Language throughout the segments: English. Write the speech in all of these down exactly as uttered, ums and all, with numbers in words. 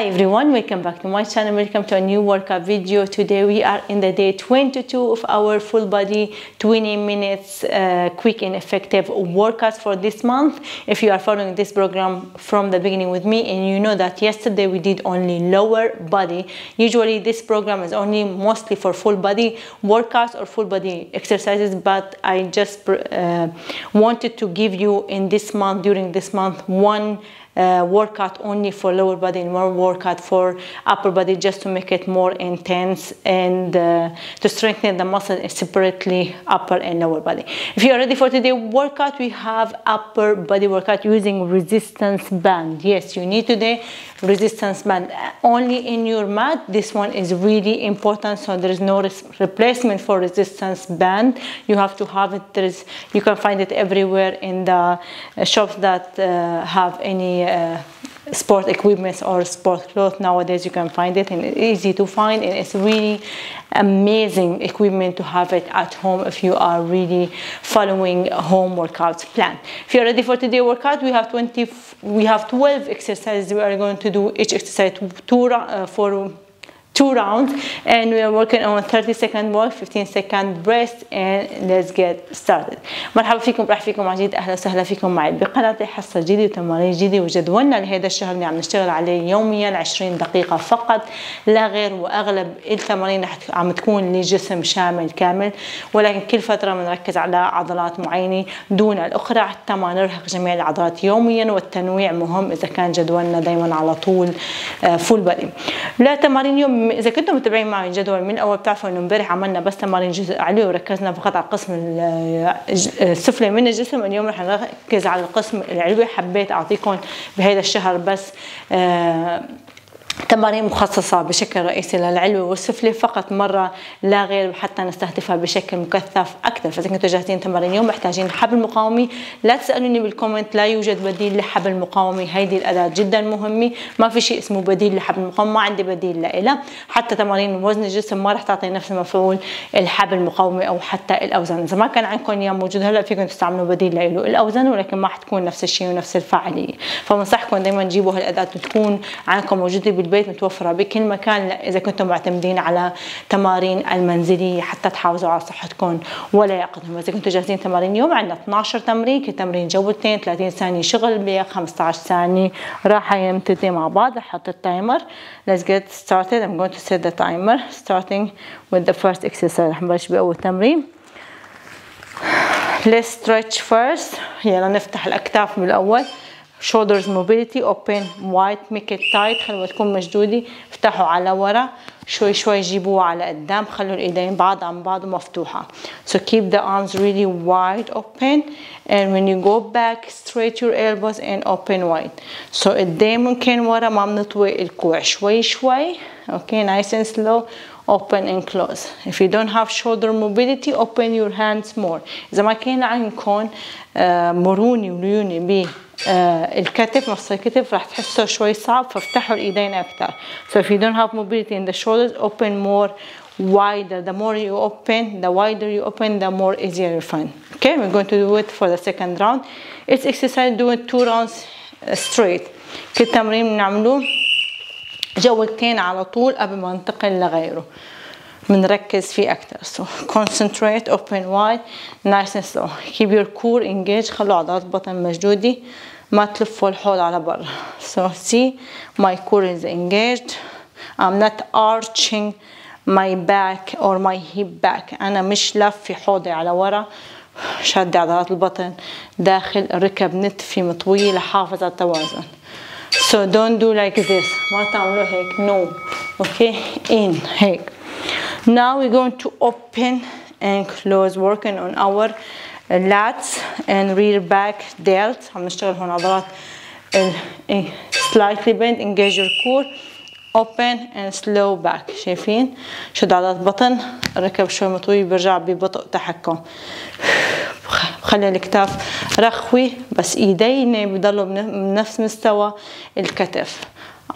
Hi everyone, welcome back to my channel. Welcome to a new workout video. Today we are in the day twenty-two of our full body twenty minutes uh, quick and effective workouts for this month. If you are following this program from the beginning with me, and you know that yesterday we did only lower body. Usually this program is only mostly for full body workouts or full body exercises, but I just uh, wanted to give you in this month, during this month, one Uh, workout only for lower body and one workout for upper body, just to make it more intense and uh, to strengthen the muscle separately, upper and lower body. If you are ready for today's workout, we have upper body workout using resistance band. Yes, you need today resistance band only in your mat. This one is really important, so there is no replacement for resistance band. You have to have it. There is, you can find it everywhere in the shops that uh, have any Uh, sport equipment or sport clothes. Nowadays you can find it, and it's easy to find, and it's really amazing equipment to have it at home if you are really following home workouts plan. If you're ready for today's workout, we have twenty we have twelve exercises. We are going to do each exercise two uh, for two rounds, and we are working on thirty second walk, fifteen second breath, and let's get started. مرحبا فيكم ومرحبا فيكم على جديد. اهلا وسهلا فيكم معي بقناتي. حصه جديده وتمارين جديده، وجدولنا لهذا الشهر اللي عم نشتغل عليه يوميا عشرين دقيقه فقط لا غير، واغلب التمارين عم تكون لجسم شامل كامل، ولكن كل فتره بنركز على عضلات معينه دون الاخرى حتى ما نرهق جميع العضلات يوميا، والتنويع مهم اذا كان جدولنا دائما على طول فول بدي. لا تمارين يوم، إذا كنتم متابعين معي الجدول من الأول بتعرفوا إنه امبارح عملنا بس تمارين جزء عليه وركزنا فقط على القسم السفلي من الجسم، اليوم رح نركز على القسم العلوي. حبيت أعطيكم بهذا الشهر بس آه تمارين مخصصة بشكل رئيسي للعلوي والسفلي فقط مرة لا غير، حتى نستهدفها بشكل مكثف أكثر. فإذا كنتوا جاهزين تمارين اليوم، محتاجين حبل مقاومي، لا تسألوني بالكومنت، لا يوجد بديل لحبل مقاومي. هيدي الأداة جدا مهمة، ما في شيء اسمه بديل لحبل مقاومي، ما عندي بديل لإله. حتى تمارين وزن الجسم ما رح تعطي نفس المفعول الحبل المقاومي أو حتى الأوزان. إذا ما كان عندكم إياه موجود هلا، فيكم تستعملوا بديل لإله الأوزان، ولكن ما حتكون نفس الشيء ونفس الفاعلية. فبنصحكم دائما تجيبوا هالأداة وتكون عندكم موجودة البيت، متوفرة بكل مكان إذا كنتم معتمدين على تمارين المنزلية حتى تحافظوا على صحتكم ولياقتكم. إذا كنتم جاهزين تمارين اليوم، عندنا اثني عشر تمرين، كل تمرين جولتين، ثلاثين ثانية شغل بيا، خمسة عشر ثانية راحة يمتدين مع بعض. حط التايمر. Let's get started. I'm going to set the timer starting with the first exercise. رح نبلش بأول تمرين. Let's stretch first. يلا نفتح الأكتاف بالأول. shoulders mobility, open wide, make it tight. خلوها تكون مشدودة، افتحوا على ورا شوي شوي، جيبوها على قدام، خلوا الايدين بعض عن بعض ومفتوحة. So keep the arms really wide open, and when you go back straight your elbows and open wide. So قدام ممكن ورا، ما بنطوي الكوع، شوي شوي. Okay, nice and slow. Open and close. If you don't have shoulder mobility, open your hands more. إذا ما كان عندكم مرونة وليونة ب الكتف، مفصل الكتف راح تحسه شوي صعب، فافتحوا الإيدين أكثر. So if you don't have mobility in the shoulders, open more wider. The more you open, the wider you open, the more easier you find. Okay, we're going to do it for the second round. It's exercise doing two rounds straight. كل تمرين بنعمله جولتين على طول قبل ما ننتقل لغيره، بنركز فيه أكثر. So concentrate, open wide, nice and slow. Keep your core engaged. خلوا عضلات البطن مشدودة، ما تلفوا الحوض على برا. So see, my core is engaged. I'm not arching my back or my hip back. أنا مش لفي حوضي على ورا. شد عضلات البطن داخل الركب، نتفي مطوية لحافظ على التوازن. So don't do like this. ما تعملوا هيك. No. Okay. In. هيك. Now we're going to open and close, working on our lats and rear back delt. عم نشتغل هون عضلات slightly bend, engage your core, open and slow back. شايفين؟ شد عضلات بطن، ركب شوي مطوي، برجع ببطء تحكم. خلي الكتاف رخوي، بس ايدينا بضلوا بنفس مستوى الكتف.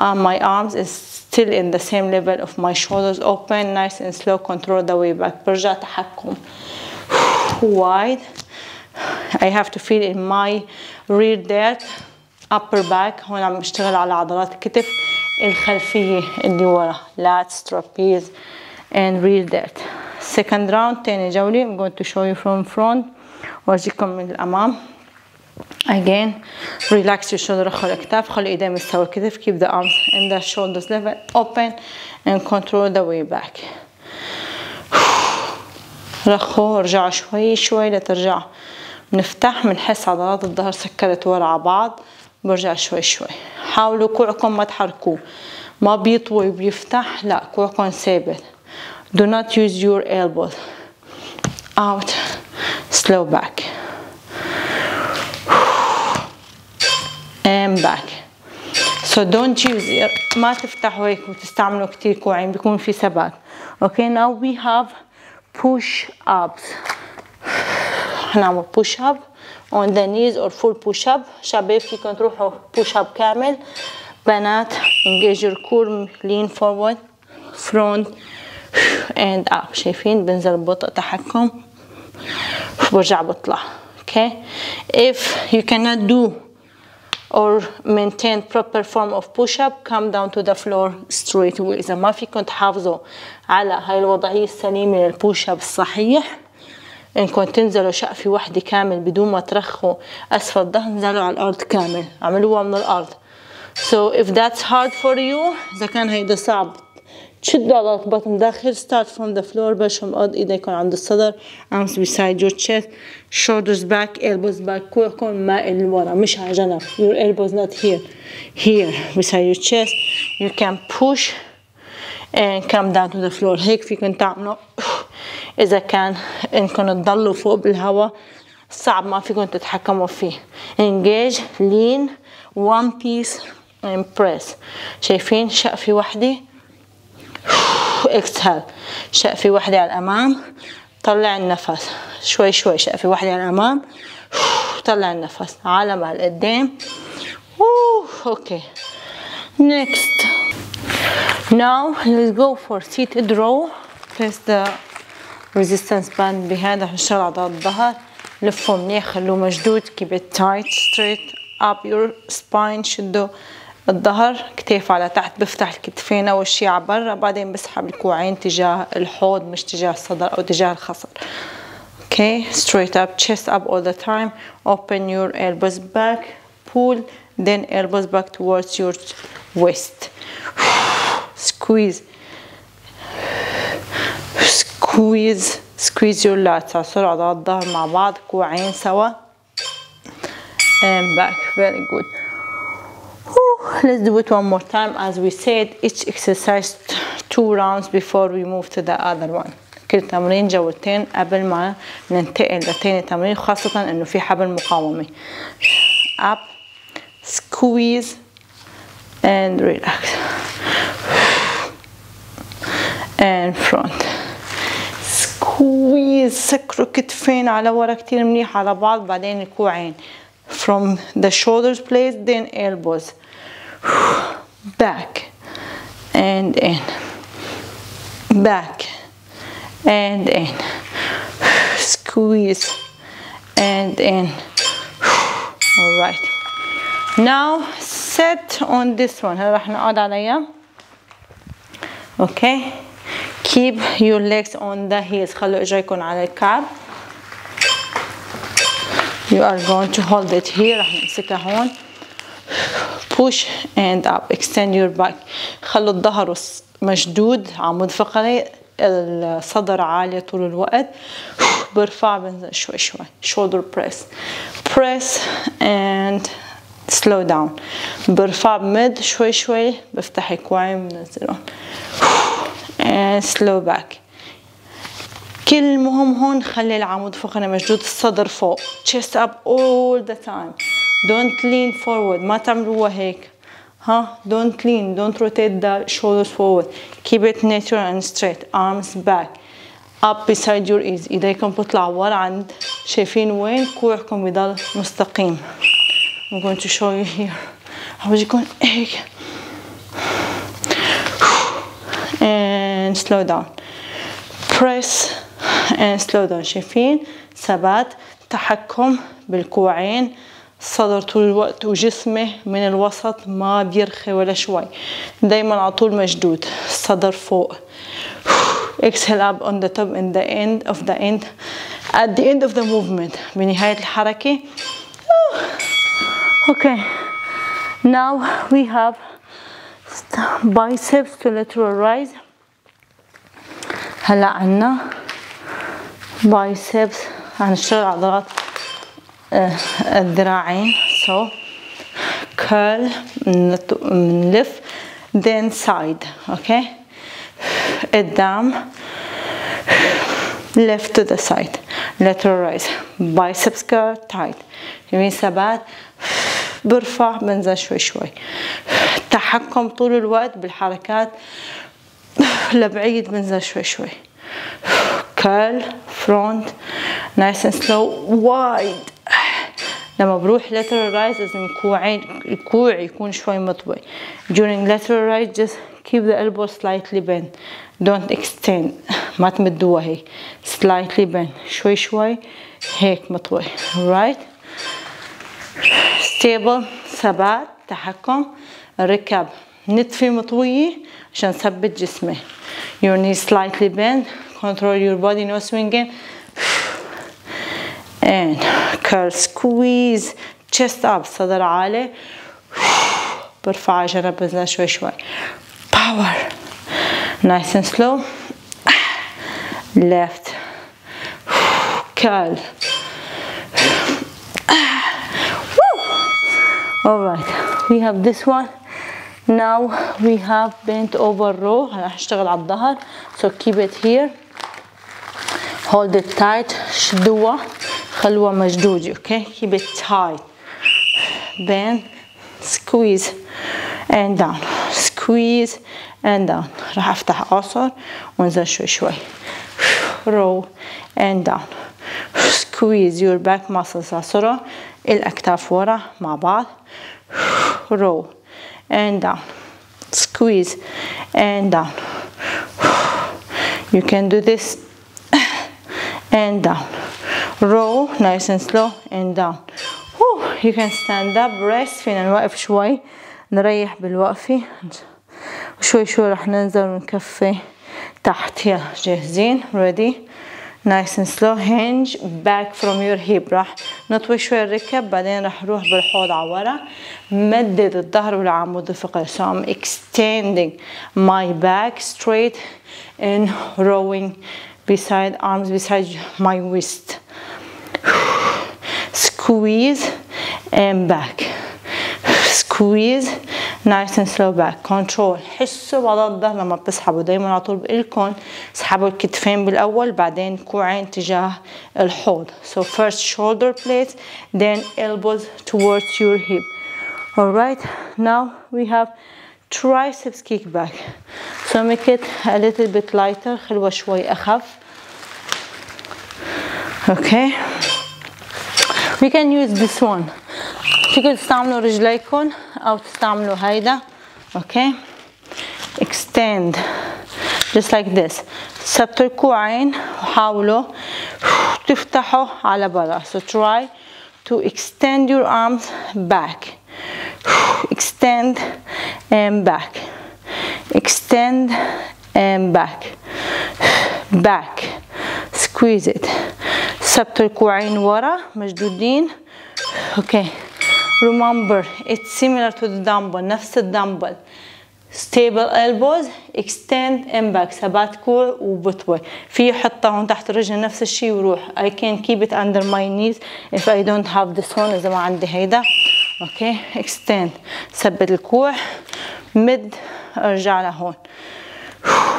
Uh, my arms is still in the same level of my shoulders. Open, nice and slow. Control the way back. برجع تحكم. Wide. I have to feel in my rear delt, upper back. هون عم بشتغل على عضلات الكتف. الخلفية اللي ورا. Lats, trapeze and rear delt. Second round تاني جولة. I'm going to show you from front. وارجيكم من الأمام. Again, relax your shoulder. خلي الكتاف، خلي ايدين مستوى الكتف. Keep the arms and the shoulders level, open and control the way back. رخوا، ارجعوا شوي شوي لترجعوا. بنفتح، بنحس عضلات الظهر سكرت ورا على بعض. برجع شوي شوي. حاولوا كوعكم ما تحركوه، ما بيطوي وبيفتح، لا كوعكم ثابت. Do not use your elbows. Out. Slow back. And back. So don't use it. ما تفتحوا هيك وتستعملوا كتير كوعين، بيكون في ثبات. Okay, now we have push ups. هنعمل push up on the knees or full push up. شباب فيكم تروحوا push up كامل. بنات engage your core, lean forward, front and up. شايفين بنزل ببطء تحكم، برجع بطلع. Okay. If you cannot do or maintain proper form of push up, come down to the floor straight away. إذا ما فيكم تحافظوا على هاي الوضعية السليمة للpush up الصحيح، انكم تنزلوا شقفة واحدة كامل بدون ما ترخوا اسفل الظهر، انزلوا على الارض كامل، عملوها من الارض. So if that's hard for you، اذا كان هيدا صعب، تشدوا عضلة بطن داخل. Start from the floor. بشم قد ايديكم عند الصدر. Arms beside your chest. Shoulders back. Elbows back. كوعكم مائل لورا، مش على جنب. Your elbows not here. Here beside your chest. You can push and come down to the floor. هيك فيكم تعملوا. إذا كان إنكم تضلوا فوق بالهواء صعب، ما فيكم تتحكموا فيه. Engage, lean, one piece and press. شايفين شقفة واحدة. Exhale. شقفة واحدة على الأمام، طلع النفس شوي شوي. شقفة واحدة على الأمام، طلع النفس على مع القدام. Okay. Next. Now let's go for seated row. Place the resistance band behind. رح نشتغل عضلات الظهر. لفوا منيح، خلوه مشدود. keep it tight, straight up your spine. شدوا الظهر، كتاف على تحت. بفتح الكتفين اول شي على برا، بعدين بسحب الكوعين تجاه الحوض مش تجاه الصدر او تجاه الخصر. okay, straight up, chest up all the time. open your elbows back, pull, then elbows back towards your waist. squeeze squeeze squeeze your lats. عصر عضلات الظهر مع بعض، كوعين سوا and back. very good. let's do it one more time. as we said, each exercise two rounds before we move to the other one. كل تمرين جولتين قبل ما ننتقل لتاني تمرين، خاصة انه في حبل مقاومة. up, squeeze and relax and front. squeeze. سكروا كتفين على ورا كتير منيح على بعض، بعدين الكوعين. from the shoulders place, then elbows back and in, back and in, squeeze and in. all right, now sit on this one. هلا رح نقعد عليها. okay, keep your legs on the heels. خلوا اجريكم على الكعب. you are going to hold it here. رح نمسكها هون. push and up. extend your back. خلوا الظهر مشدود، عمود فقري، الصدر عالي طول الوقت. برفع بنزل شوي شوي. shoulder press, press and slow down. برفع بمد شوي شوي، بفتح الكوعين بنزلهم and slow back. كل المهم هون خلي العمود فقري مشدود، الصدر فوق. chest up all the time. don't lean forward. ما تعملوها هيك. ها huh? don't lean, don't rotate the shoulders forward. keep it natural and straight. arms back, up beside your knees. ايديكم بتطلع ورا عند، شايفين وين؟ كوعكم بضل مستقيم. I'm going to show you here. هورجيكم هيك and slow down. press and slow down. شايفين ثبات، تحكم بالكوعين، الصدر طول الوقت وجسمه من الوسط ما بيرخي ولا شوي، دايما على طول مشدود، الصدر فوق. Exhale up on the top and the end of the end at the end of the movement. بنهاية الحركة. Okay. Now we have biceps to lateral rise. هلا عنا biceps، هنشتغل عضلات الذراعين. So curl من لف then side. Okay. قدام left to the side lateral rise biceps curl tight يمين ثبات برفع بنزل شوي شوي تحكم طول الوقت بالحركات لبعيد بنزل شوي شوي curl front nice and slow wide لما بروح lateral rise لازم الكوعين الكوع يكون شوي مطوي during lateral rise just keep the elbow slightly bent don't extend ما تمدوها هيك slightly bent شوي شوي هيك مطوي right stable ثبات تحكم الركاب نتفي مطوية عشان ثبت جسمه your knees slightly bent control your body no swinging and curl squeeze chest up صدر عالي برفع جنب بنزل شوي شوي power nice and slow left curl alright we have this one now we have bent over row هنشتغل على الظهر so keep it here hold it tight شدوها خلوها مشدودة okay keep it tight bend squeeze and down squeeze and down راح افتح اعصر وانزل شوي شوي row and down squeeze your back muscles اعصرها الاكتاف ورا مع بعض row and down squeeze and down you can do this and down row nice and slow and down you can stand up rest فينا نوقف شوي نريح بالوقفة وشوي شوي رح ننزل ونكفي تحت يلا جاهزين ready nice and slow hinge back from your hip رح نطوي شوي الركب بعدين رح نروح بالحوض على ورا مدد الظهر والعمود الفقري so I'm extending my back straight and rowing beside arms beside my waist squeeze and back squeeze nice and slow back control حسوا بعض الظهر لما بتسحبوا دايما على طول بقلكم اسحبوا الكتفين بالاول بعدين كوعين تجاه الحوض so first shoulder blades then elbows towards your hip alright now we have triceps kick back so make it a little bit lighter خلوه شوي اخف okay we can use this one فيكم تستعملوا رجليكم أو تستعملوا هيدا okay extend just like this ثبتوا الكوعين وحاولوا تفتحوا على برا so try to extend your arms back extend and back extend and back back squeeze it ثبتوا الكوعين ورا مشدودين okay remember it's similar to the dumbbell نفس الدمبل stable elbows extend and back ثبات كوع وبطوي في حطه هون تحت الرجل نفس الشيء وروح I can keep it under my knees if I don't have this one إذا ما عندي هيدا okay extend ثبت الكوع مد ارجع لهون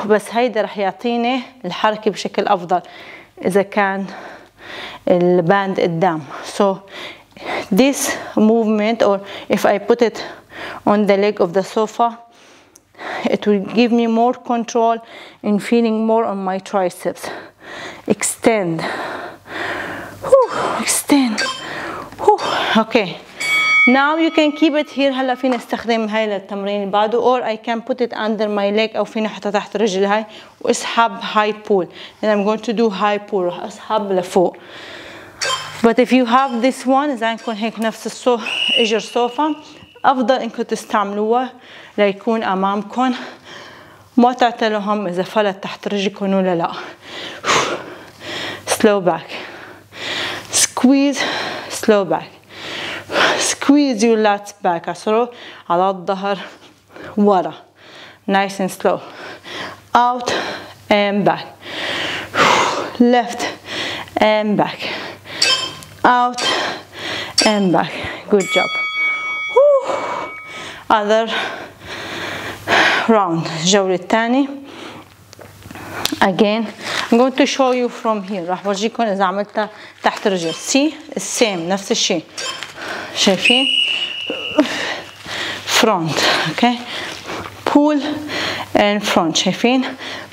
بس هيدا رح يعطيني الحركة بشكل أفضل إذا كان الباند قدام so this movement or if I put it on the leg of the sofa it will give me more control and feeling more on my triceps extend Whew. extend Whew. okay now you can keep it here هلا فينا استخدم هاي للتمرين اللي بعده or I can put it under my leg او فينا احطها تحت رجل هاي واسحب high pull and I'm going to do high pull اسحب لفوق But if you have this one إذا عندكم هيك نفس الصو إجر صوفة أفضل إنكم تستعملوها ليكون أمامكم، ما تعتلوهم إذا فلت تحت رجلكم ولا لا. Slow back, squeeze, slow back, squeeze your lats back. عصروا على الظهر ورا. Nice and slow. Out and back. Left and back. Out and back. Good job. Other round. الجولة الثانية. Again, I'm going to show you from here. راح ورجيكم إذا عملتها تحت رجل. See, same نفس الشيء. شايفين؟ Front. Okay. Pull and front. شايفين؟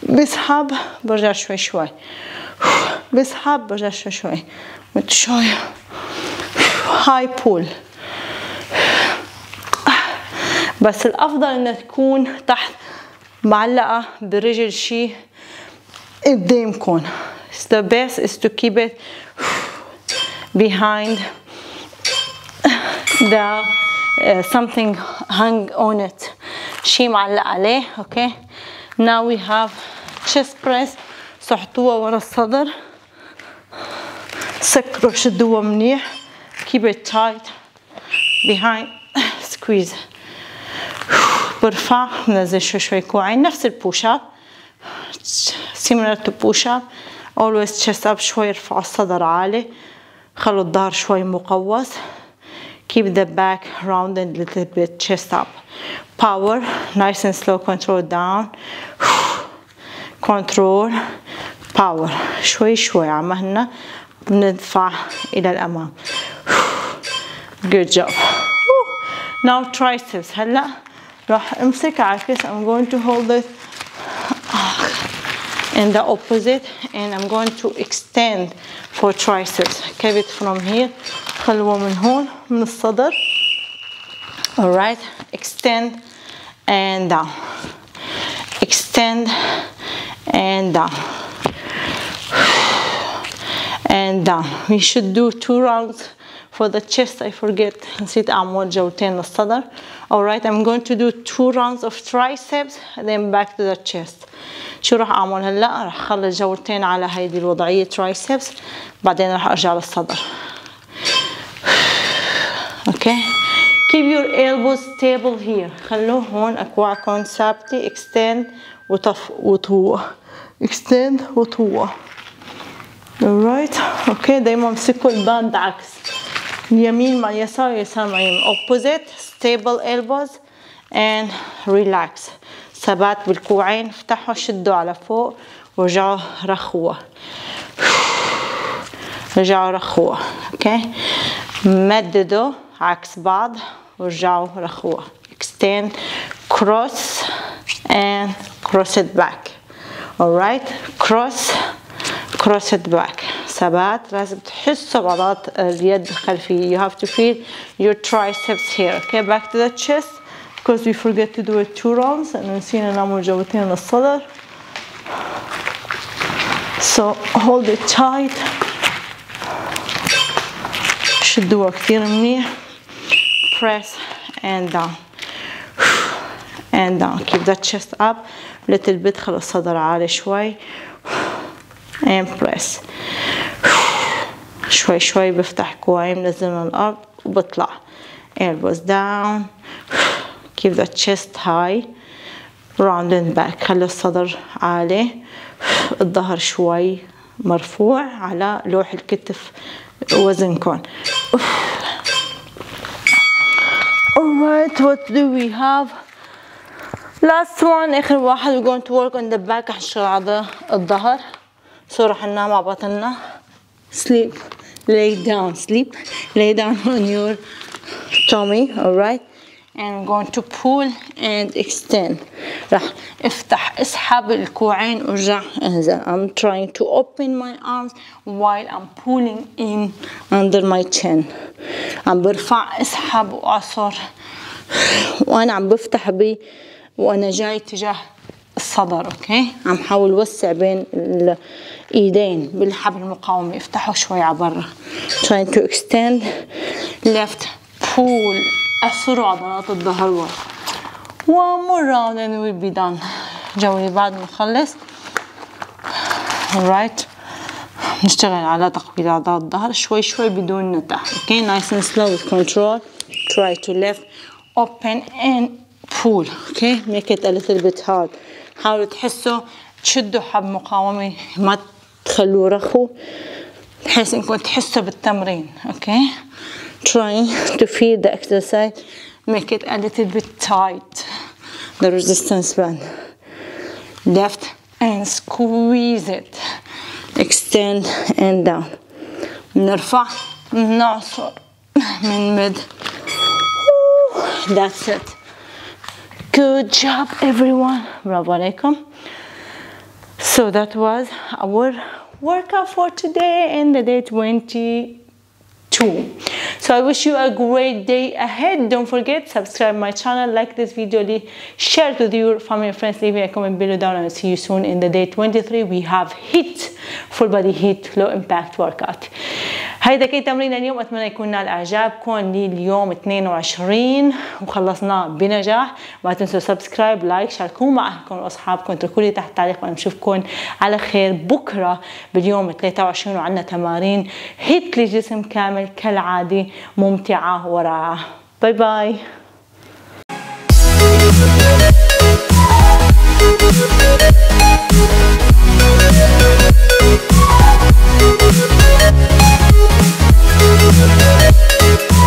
بسحب برجع شوي شوي. بسحب برجع شوي شوي. متشوي. High pull. بس الأفضل إنها تكون تحت معلقة برجل شي قدامكم. The best is to keep it behind the uh, something hung on it. شي معلق عليه. Okay. Now we have chest press. سحطوها ورا الصدر. سكروا شدوها منيح. Keep it tight. Behind. Squeeze. برفع نزل شوي شوي كوعين نفس البوش اب similar to push up always chest up شوي ارفع الصدر عالي خلوا الظهر شوي مقوس keep the back round and little bit chest up power nice and slow control down control power شوي شوي عمهنا بندفع إلى الأمام good job now triceps هلا راح امسك عكس I'm going to hold it in the opposite and I'm going to extend for triceps keep it from here خلوه من هون من الصدر alright extend and down extend and down and down we should do two rounds for the chest I forget نسيت أعمل جولتين للصدر alright I'm going to do two rounds of triceps and then back to the chest شو راح أعمل هلا راح أخلي جولتين على هيدي الوضعية triceps بعدين راح أرجع للصدر okay keep your elbows stable here خلوه هون أكواعكم ثابتة extend وطف وطوة extend وطوة alright okay دايما امسكوا الباند عكس يمين مع يسار يسار مع يمين opposite stable elbows and relax ثبات بالكوعين افتحوا شدوا على فوق ورجعوا رخوة رجعوا رخوة okay مددوا عكس بعض ورجعوا رخوة extend cross and cross it back alright cross cross it back ثبات لازم تحسوا بعضلات اليد الخلفية you have to feel your triceps here okay back to the chest because we forget to do it two rounds and نسينا نعمل جولتين للصدر so hold it tight شدوها كتير منيح press and down and down keep the chest up little bit خلي الصدر عالي شوي and press شوي شوي بفتح كوعي منزلها الأرض وبطلع elbows down keep the chest high round and back خلي الصدر عالي الظهر شوي مرفوع على لوح الكتف وزنكم alright what do we have last one آخر واحد we're going to work on the back حنشتغل على الظهر so رح ننام على بطننا sleep lay down sleep lay down on your tummy alright and I'm going to pull and extend رح افتح اسحب الكوعين وارجع انزل I'm trying to open my arms while I'm pulling in under my chin عم برفع اسحب واعصر وانا عم بفتح بي وانا جاي تجاه الصدر. اوكي عم حاول وسع بين الايدين بالحبل المقاوم، افتحوا شوي على برا. trying to extend left pull. اثروا عضلات الظهر ورا. one more round and we'll be done. جولة بعد ما نخلص alright نشتغل على تقويض عضلات الظهر شوي شوي بدون نتاح. اوكي nice and slow with control. try to lift open and pull. اوكي make it a little bit hard. حاولوا تحسوا تشدوا حب مقاومة، ما تخلوه رخو بحيث انكم تحسوا بالتمرين. اوكي trying to feel the exercise. make it a little bit tight the resistance band. left and squeeze it. extend and down. نرفع نعصر من مد. that's it. good job everyone. برافو عليكم. so that was our workout for today and the day twenty-two. So I wish you a great day ahead. Don't forget, subscribe my channel, like this video, share it with your family and friends, leave a comment below down, and I'll see you soon in the day twenty-three. We have HIIT, full body HIIT, low impact workout. هيدا كي تمرين اليوم، اتمنى يكون نال اعجابكم. لي اليوم اثنين وعشرين وخلصناه بنجاح. ما تنسوا سبسكرايب، لايك، شاركوه مع اهلكم واصحابكم، اتركوا لي تحت تعليق، وانا بشوفكم على خير بكره باليوم ثلاثة وعشرين وعندنا تمارين هيت لجسم كامل كالعاده ممتعه ورائعه. باي باي.